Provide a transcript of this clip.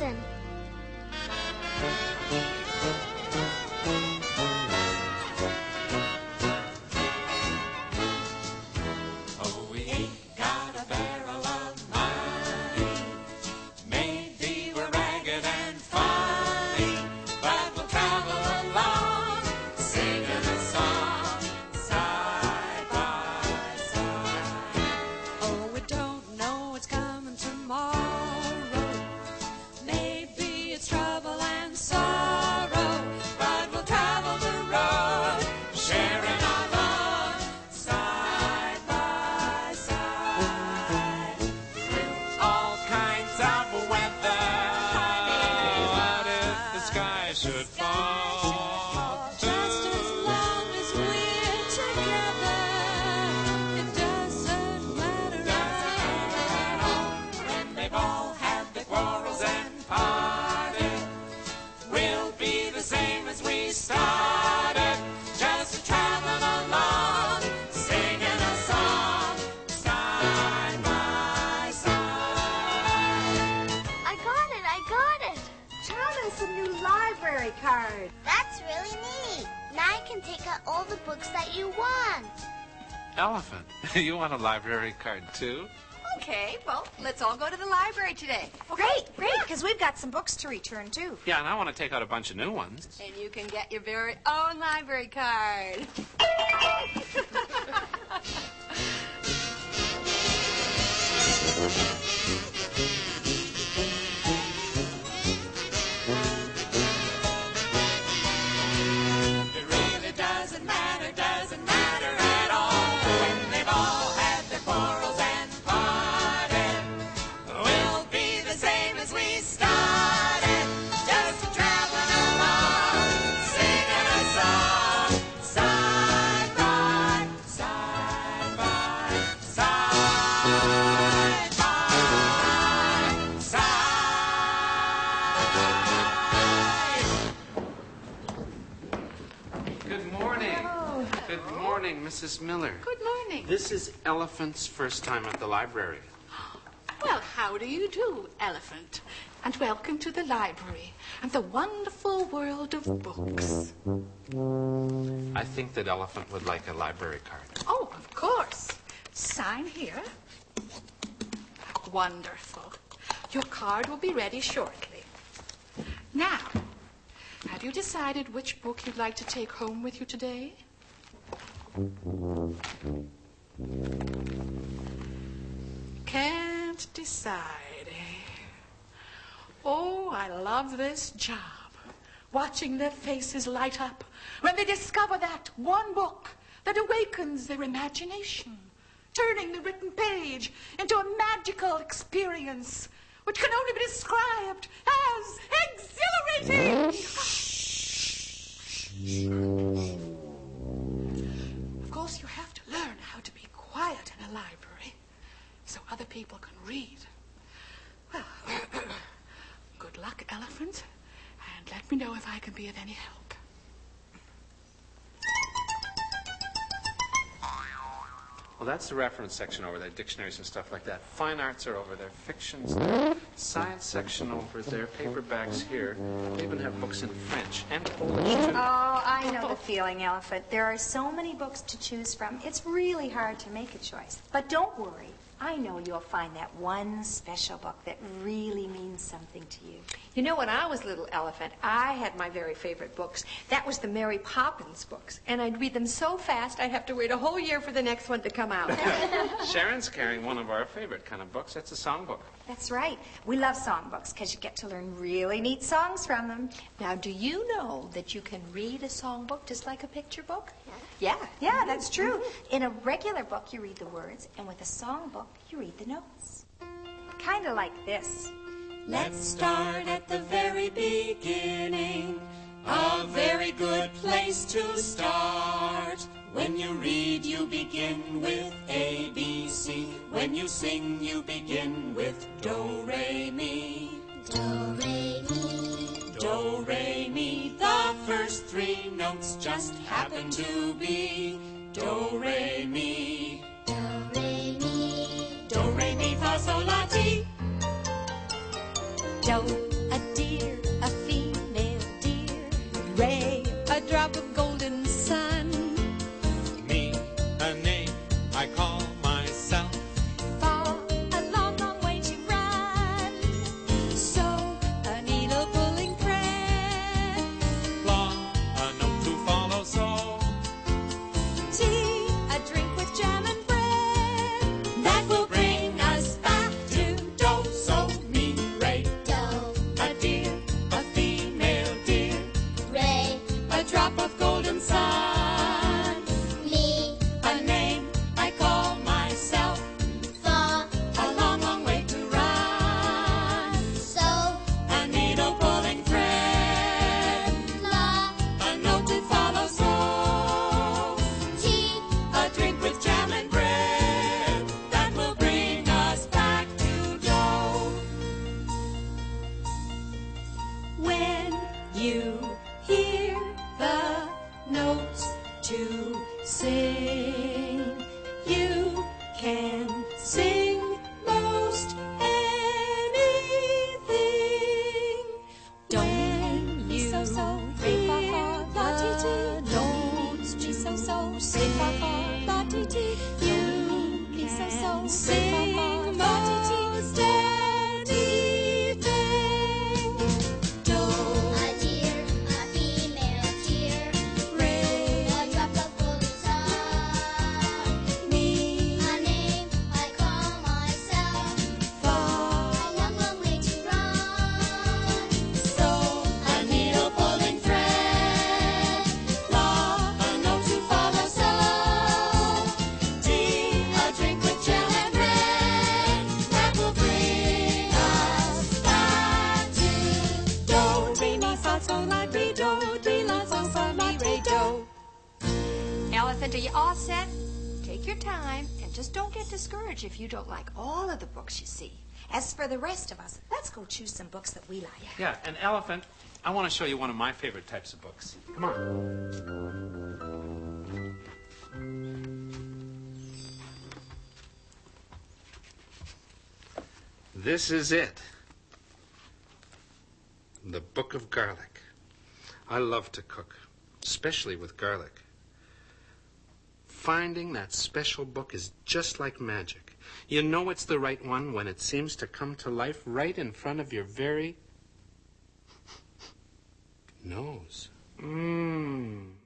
Robinson. Card. That's really neat. Now I can take out all the books that you want. Elephant, you want a library card too? Okay, well, let's all go to the library today. Okay? Great, because we've got some books to return too. Yeah, and I want to take out a bunch of new ones. And you can get your very own library card. Mrs. Miller. Good morning. This is Elephant's first time at the library. Well, how do you do, Elephant? And welcome to the library and the wonderful world of books. I think that Elephant would like a library card. Oh, of course. Sign here. Wonderful. Your card will be ready shortly. Now, have you decided which book you'd like to take home with you today? Can't decide, eh? Oh, I love this job. Watching their faces light up when they discover that one book that awakens their imagination, turning the written page into a magical experience which can only be described as exhilarating. You have to learn how to be quiet in a library so other people can read. Well, good luck, Elephant, and let me know if I can be of any help. Well, that's the reference section over there, dictionaries and stuff like that. Fine arts are over there, fiction's there, science section over there, paperbacks here. They even have books in French and Polish, too. Oh, I know the feeling, Elephant. There are so many books to choose from. It's really hard to make a choice. But don't worry. I know you'll find that one special book that really means something to you. You know, when I was little, Elephant, I had my very favorite books. That was the Mary Poppins books. And I'd read them so fast, I'd have to wait a whole year for the next one to come out. Sharon's carrying one of our favorite kind of books. That's a songbook. That's right. We love songbooks because you get to learn really neat songs from them. Now, do you know that you can read a songbook just like a picture book? Yeah. Yeah, that's true. Mm-hmm. In a regular book, you read the words, and with a songbook, you read the notes. Kind of like this. Let's start at the very beginning. A very good place to start. When you read, you begin with A, B, C. When you sing, you begin with Do, Re, Mi. Do, Re, Mi. Do, Re, Mi. The first three notes just happen to be Do, Re, Mi. Do, re, mi, fa, sol, la, ti. Do, a ray, a drop of golden sun. Me, a name I call myself. Far, a long, long way to run. So, a needle pulling thread. Law, a note to follow, so. Tea, a drink with jam and bread. That will bring us back to Do, So, Mi, Re. Do, a deer, a female deer. Re, a drop of golden sun. Mi, a name I call myself. Fa, a long, long way to run. So, a needle pulling thread. La, a note to follow, so. Tea, a drink with jam and bread. That will bring us back to Do. When you hear the notes to sing, you can sing most anything. When you so so re fa fa la ti ti. Don't you so so re fa fa la ti ti. You can so so sing most anything. Do. A deer, a female deer. Re, A drop of golden sun. mi, A name I call myself. fa. A long, long way to run. So, a needle pulling thread. La, a note to follow, so. Tea, a drink with jam and bread. That will bring us back to Do. Re, mi, fa, sol, la, re, do. Re, la, sol, fa, mi, re, do. Elephant, are you all set? Take your time and just don't get discouraged if you don't like all of the books you see. As for the rest of us, let's go choose some books that we like. Yeah, an elephant. I want to show you one of my favorite types of books. Come on. This is it. The Book of Garlic. I love to cook, especially with garlic. Finding that special book is just like magic. You know it's the right one when it seems to come to life right in front of your very nose. Mmm.